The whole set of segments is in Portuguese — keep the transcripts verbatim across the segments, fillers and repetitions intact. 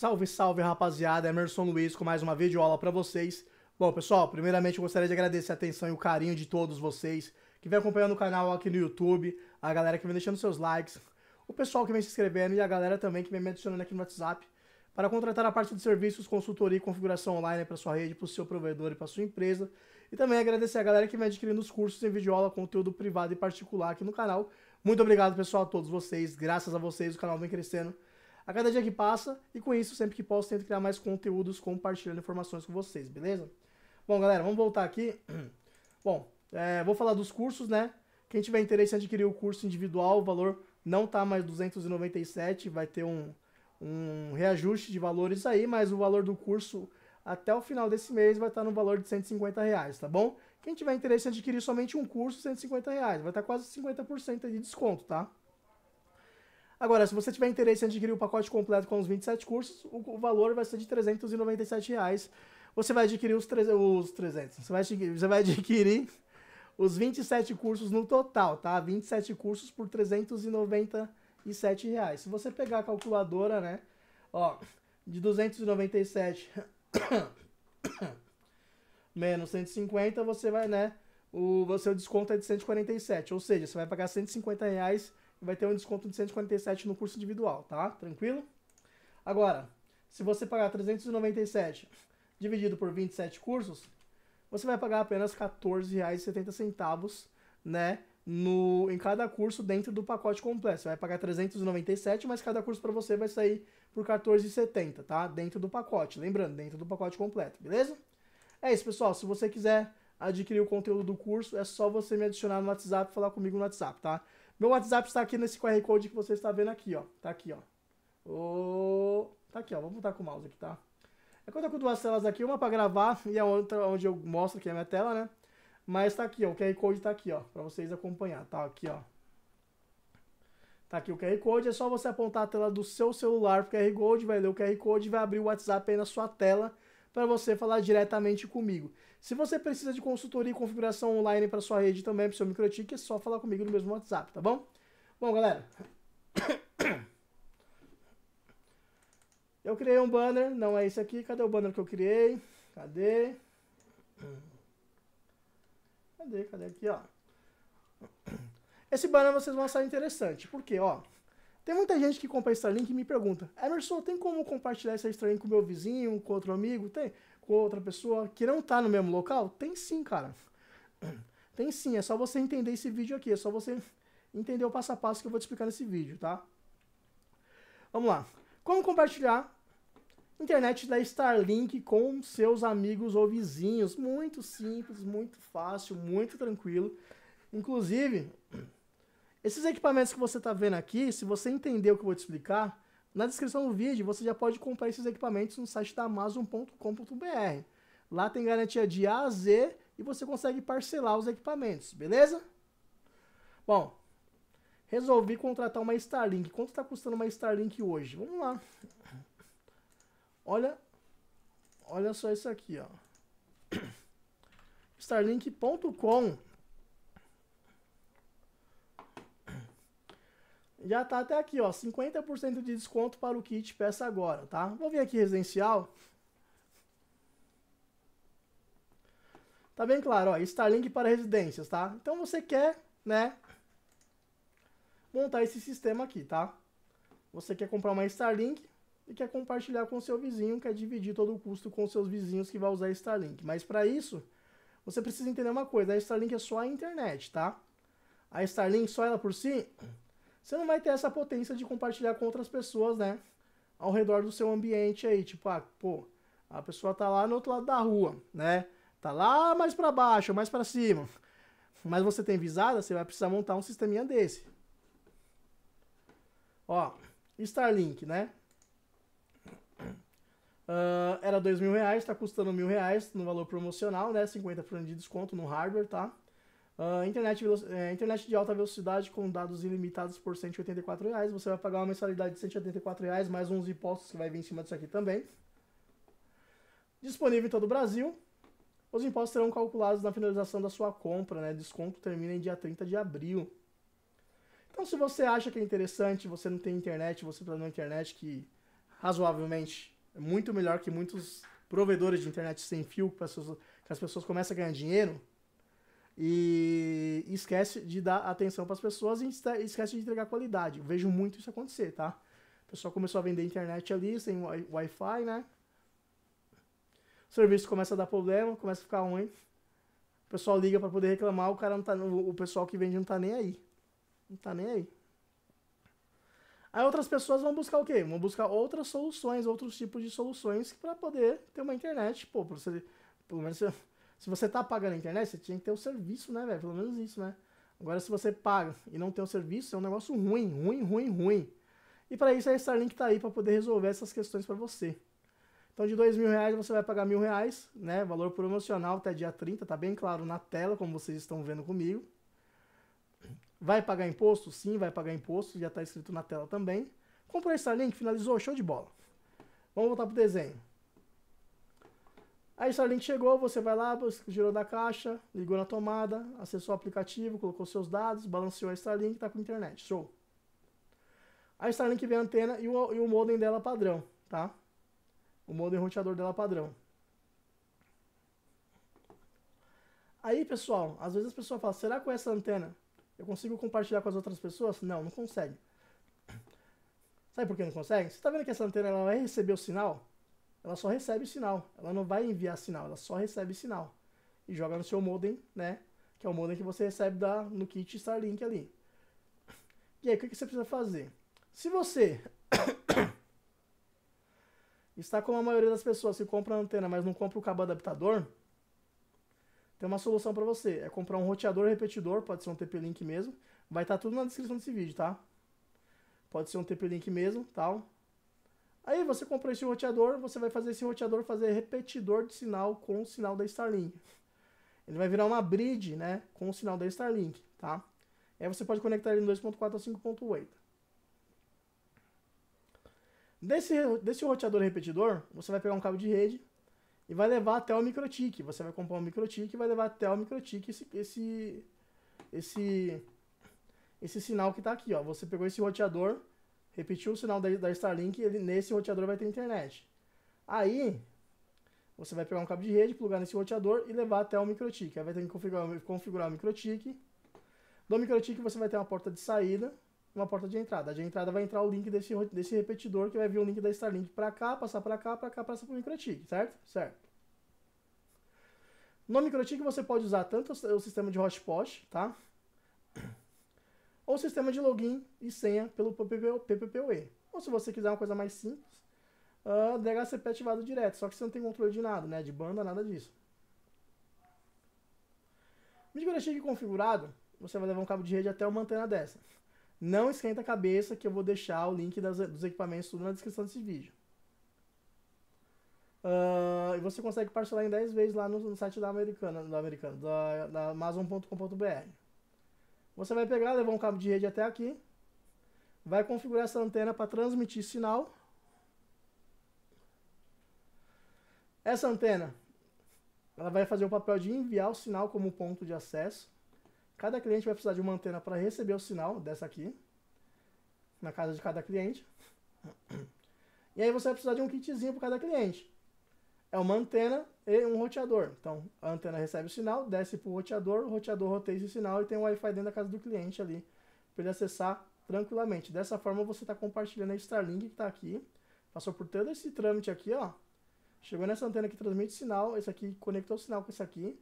Salve, salve, rapaziada! Emerson Luiz com mais uma videoaula para vocês. Bom, pessoal, primeiramente eu gostaria de agradecer a atenção e o carinho de todos vocês que vem acompanhando o canal aqui no YouTube, a galera que vem deixando seus likes, o pessoal que vem se inscrevendo e a galera também que vem me adicionando aqui no WhatsApp para contratar a parte de serviços, consultoria e configuração online para sua rede, para o seu provedor e para sua empresa. E também agradecer a galera que vem adquirindo os cursos em videoaula, conteúdo privado e particular aqui no canal. Muito obrigado, pessoal, a todos vocês. Graças a vocês o canal vem crescendo a cada dia que passa e com isso, sempre que posso, tento criar mais conteúdos compartilhando informações com vocês, beleza? Bom, galera, vamos voltar aqui. Bom, é, vou falar dos cursos, né? Quem tiver interesse em adquirir o curso individual, o valor não tá mais duzentos e noventa e sete, vai ter um, um reajuste de valores aí, mas o valor do curso até o final desse mês vai estar no valor de cento e cinquenta reais, tá bom? Quem tiver interesse em adquirir somente um curso, cento e cinquenta reais, vai estar quase cinquenta por cento de desconto, tá? Agora, se você tiver interesse em adquirir o pacote completo com os vinte e sete cursos, o valor vai ser de trezentos e noventa e sete reais. Você vai adquirir os, tre... os trezentos, você vai adquirir, você vai adquirir os vinte e sete cursos no total, tá? vinte e sete cursos por trezentos e noventa e sete reais. Se você pegar a calculadora, né, ó, de duzentos e noventa e sete menos cento e cinquenta, você vai, né, o, o seu desconto é de cento e quarenta e sete, ou seja, você vai pagar cento e cinquenta reais. Vai ter um desconto de cento e quarenta e sete no curso individual, tá? Tranquilo? Agora, se você pagar trezentos e noventa e sete dividido por vinte e sete cursos, você vai pagar apenas quatorze reais e setenta centavos, né? No, em cada curso dentro do pacote completo. Você vai pagar trezentos e noventa e sete, mas cada curso para você vai sair por quatorze reais e setenta centavos, tá? Dentro do pacote. Lembrando, dentro do pacote completo, beleza? É isso, pessoal. Se você quiser adquirir o conteúdo do curso, é só você me adicionar no WhatsApp e falar comigo no WhatsApp, tá? Meu WhatsApp está aqui nesse Q R Code que você está vendo aqui, ó. Tá aqui, ó. Oh, tá aqui, ó. Vou botar com o mouse aqui, tá? É que eu tô com duas telas aqui, uma para gravar e a outra onde eu mostro aqui a minha tela, né? Mas tá aqui, ó. O Q R Code tá aqui, ó. Para vocês acompanhar. Tá aqui, ó. Tá aqui o Q R Code. É só você apontar a tela do seu celular pro Q R Code, vai ler o Q R Code e vai abrir o WhatsApp aí na sua tela para você falar diretamente comigo. Se você precisa de consultoria e configuração online para sua rede também, para o seu MikroTik, é só falar comigo no mesmo WhatsApp, tá bom? Bom, galera, eu criei um banner, não é esse aqui, cadê o banner que eu criei? Cadê? Cadê, cadê aqui, ó? Esse banner vocês vão achar interessante, porque, ó, tem muita gente que compra Starlink e me pergunta, Emerson, tem como compartilhar essa Starlink com meu vizinho, com outro amigo, tem? Com outra pessoa que não tá no mesmo local? Tem sim, cara. Tem sim, é só você entender esse vídeo aqui, é só você entender o passo a passo que eu vou te explicar nesse vídeo, tá? Vamos lá. Como compartilhar internet da Starlink com seus amigos ou vizinhos? Muito simples, muito fácil, muito tranquilo. Inclusive... esses equipamentos que você está vendo aqui, se você entender o que eu vou te explicar, na descrição do vídeo você já pode comprar esses equipamentos no site da Amazon ponto com ponto br. Lá tem garantia de A a Z e você consegue parcelar os equipamentos, beleza? Bom, resolvi contratar uma Starlink. Quanto está custando uma Starlink hoje? Vamos lá. Olha, olha só isso aqui, ó. Starlink ponto com. Já tá até aqui, ó, cinquenta por cento de desconto para o kit peça agora, tá? Vou vir aqui residencial. Tá bem claro, ó, Starlink para residências, tá? Então você quer, né, montar esse sistema aqui, tá? Você quer comprar uma Starlink e quer compartilhar com seu vizinho, quer dividir todo o custo com seus vizinhos que vai usar Starlink. Mas para isso, você precisa entender uma coisa, a Starlink é só a internet, tá? A Starlink, só ela por si... você não vai ter essa potência de compartilhar com outras pessoas, né? Ao redor do seu ambiente aí. Tipo, ah, pô, a pessoa tá lá no outro lado da rua, né? Tá lá mais pra baixo, mais pra cima. Mas você tem visada, você vai precisar montar um sisteminha desse. Ó, Starlink, né? Uh, era dois mil reais, tá custando mil reais no valor promocional, né? cinquenta por cento de desconto no hardware, tá? Uh, internet, uh, internet de alta velocidade com dados ilimitados por cento e oitenta e quatro reais. Você vai pagar uma mensalidade de cento e oitenta e quatro reais, mais uns impostos que vai vir em cima disso aqui também. Disponível em todo o Brasil. Os impostos serão calculados na finalização da sua compra, né? Desconto termina em dia trinta de abril. Então, se você acha que é interessante, você não tem internet, você está na internet que razoavelmente muito melhor que muitos provedores de internet sem fio, que as pessoas começam a ganhar dinheiro e esquece de dar atenção para as pessoas e esquece de entregar qualidade. Eu vejo muito isso acontecer, tá? O pessoal começou a vender internet ali, sem Wi-Fi, né? O serviço começa a dar problema, começa a ficar ruim. O pessoal liga para poder reclamar, o cara não tá, o pessoal que vende não tá nem aí. Não tá nem aí. Aí outras pessoas vão buscar o quê? Vão buscar outras soluções, outros tipos de soluções para poder ter uma internet. Pô, pra você, pelo menos se, se você tá pagando a internet, você tinha que ter o serviço, né, velho? Pelo menos isso, né? Agora, se você paga e não tem o serviço, é um negócio ruim, ruim, ruim, ruim. E para isso a Starlink tá aí para poder resolver essas questões para você. Então, de dois mil reais você vai pagar mil reais, né? Valor promocional até dia trinta, tá bem claro na tela, como vocês estão vendo comigo. Vai pagar imposto? Sim, vai pagar imposto, já tá escrito na tela também. Comprou Starlink, finalizou, show de bola. Vamos voltar pro desenho. A Starlink chegou, você vai lá, girou da caixa, ligou na tomada, acessou o aplicativo, colocou seus dados, balanceou a Starlink, tá com internet, show. A Starlink vê a antena e o, e o modem dela padrão, tá? O modem roteador dela padrão. Aí, pessoal, às vezes as pessoas falam, será que com essa antena eu consigo compartilhar com as outras pessoas? Não, não consegue. Sabe por que não consegue? Você tá vendo que essa antena ela vai receber o sinal? Ela só recebe o sinal. Ela não vai enviar sinal, ela só recebe sinal. E joga no seu modem, né? Que é o modem que você recebe da, no kit Starlink ali. E aí, o que, que você precisa fazer? Se você está como a maioria das pessoas que compra a antena, mas não compra o cabo adaptador, tem uma solução para você. É comprar um roteador repetidor, pode ser um T P-Link mesmo. Vai estar tudo na descrição desse vídeo, tá? Pode ser um T P-Link mesmo, tal. Aí você compra esse roteador, você vai fazer esse roteador fazer repetidor de sinal com o sinal da Starlink. Ele vai virar uma bridge, né, com o sinal da Starlink, tá? Aí você pode conectar ele no dois ponto quatro ou cinco ponto oito. Desse, desse roteador repetidor, você vai pegar um cabo de rede e vai levar até o MikroTik. Você vai comprar um MikroTik e vai levar até o MikroTik esse, esse, esse, esse sinal que está aqui, ó. Você pegou esse roteador, repetiu o sinal da, da Starlink e ele, nesse roteador vai ter internet. Aí, você vai pegar um cabo de rede, plugar nesse roteador e levar até o MikroTik. Aí vai ter que configurar, configurar o MikroTik. Do MikroTik você vai ter uma porta de saída, uma porta de entrada. De entrada vai entrar o link desse, desse repetidor, que vai vir o link da Starlink para cá, passar para cá, para cá, passar para o MikroTik, certo? Certo. No MikroTik você pode usar tanto o sistema de hotspot, tá? Ou o sistema de login e senha pelo P P P O E. Ou se você quiser uma coisa mais simples, uh, D H C P ativado direto, só que você não tem controle de nada, né? De banda, nada disso. MikroTik configurado, você vai levar um cabo de rede até uma antena dessa. Não esquenta a cabeça que eu vou deixar o link das, dos equipamentos tudo na descrição desse vídeo. Uh, e você consegue parcelar em dez vezes lá no, no site da Americana, da, Americana, da, da Amazon ponto com ponto br. Você vai pegar, levar um cabo de rede até aqui. Vai configurar essa antena para transmitir sinal. Essa antena ela vai fazer o papel de enviar o sinal como ponto de acesso. Cada cliente vai precisar de uma antena para receber o sinal dessa aqui, na casa de cada cliente. E aí você vai precisar de um kitzinho para cada cliente. É uma antena e um roteador. Então, a antena recebe o sinal, desce para o roteador, o roteador roteia esse sinal e tem um Wi-Fi dentro da casa do cliente ali, para ele acessar tranquilamente. Dessa forma, você está compartilhando a Starlink que está aqui. Passou por todo esse trâmite aqui, ó. Chegou nessa antena que transmite sinal, esse aqui conectou o sinal com esse aqui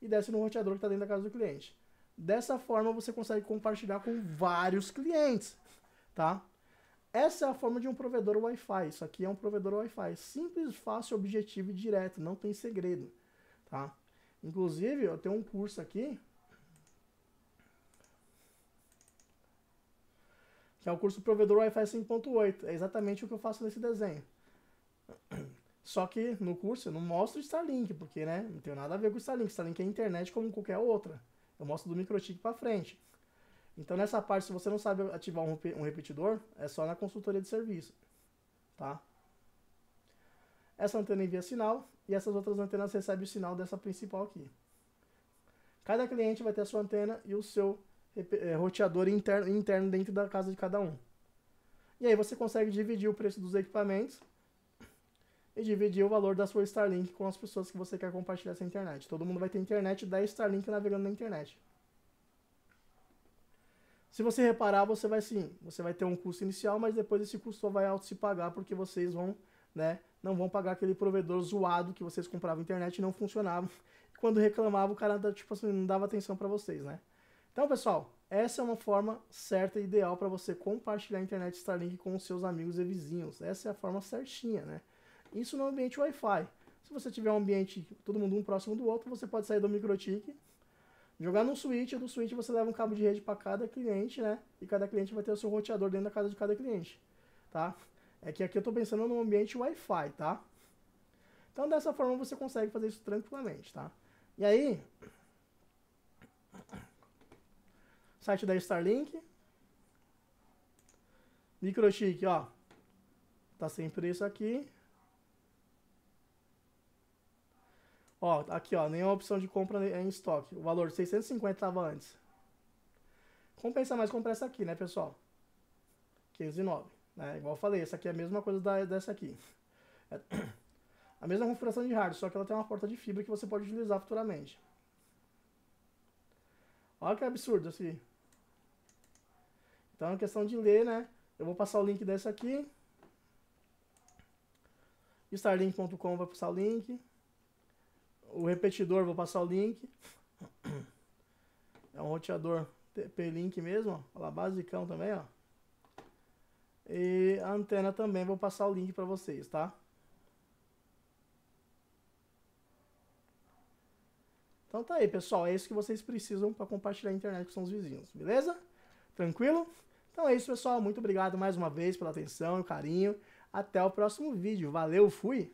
e desce no roteador que está dentro da casa do cliente. Dessa forma você consegue compartilhar com vários clientes, tá? Essa é a forma de um provedor Wi-Fi. Isso aqui é um provedor Wi-Fi. Simples, fácil, objetivo e direto. Não tem segredo, tá? Inclusive, eu tenho um curso aqui, que é o curso Provedor Wi-Fi cinco ponto oito. É exatamente o que eu faço nesse desenho. Só que no curso eu não mostro Starlink, porque, né, não tem nada a ver com Starlink. Starlink é internet como qualquer outra. Eu mostro do MikroTik para frente. Então nessa parte, se você não sabe ativar um repetidor, é só na consultoria de serviço, tá? Essa antena envia sinal e essas outras antenas recebem o sinal dessa principal aqui. Cada cliente vai ter a sua antena e o seu roteador interno, interno dentro da casa de cada um. E aí você consegue dividir o preço dos equipamentos e dividir o valor da sua Starlink com as pessoas que você quer compartilhar essa internet. Todo mundo vai ter internet da Starlink navegando na internet. Se você reparar, você vai sim, você vai ter um custo inicial, mas depois esse custo só vai auto se pagar porque vocês vão, né, não vão pagar aquele provedor zoado que vocês compravam internet e não funcionava. Quando reclamava, o cara tipo assim, não dava atenção para vocês, né? Então, pessoal, essa é uma forma certa e ideal para você compartilhar a internet Starlink com os seus amigos e vizinhos. Essa é a forma certinha, né? Isso no ambiente Wi-Fi. Se você tiver um ambiente, todo mundo um próximo do outro, você pode sair do MikroTik, jogar num switch, e do switch você leva um cabo de rede para cada cliente, né? E cada cliente vai ter o seu roteador dentro da casa de cada cliente, tá? É que aqui eu tô pensando no ambiente Wi-Fi, tá? Então dessa forma você consegue fazer isso tranquilamente, tá? E aí, site da Starlink, MikroTik, ó, tá sem preço aqui. Ó, aqui ó, nenhuma opção de compra em estoque. O valor seiscentos e cinquenta estava antes. Compensa mais comprar essa aqui, né, pessoal? quinze e nove, né? Igual eu falei, essa aqui é a mesma coisa da, dessa aqui. É a mesma configuração de hardware, só que ela tem uma porta de fibra que você pode utilizar futuramente. Olha que absurdo isso aqui. Então é uma questão de ler, né? Eu vou passar o link dessa aqui. Starlink ponto com vai passar o link. O repetidor, vou passar o link. É um roteador T P-Link mesmo, ó. Olha lá, basicão também, ó. E a antena também, vou passar o link pra vocês, tá? Então tá aí, pessoal. É isso que vocês precisam pra compartilhar a internet com seus vizinhos, beleza? Tranquilo? Então é isso, pessoal. Muito obrigado mais uma vez pela atenção e carinho. Até o próximo vídeo. Valeu, fui!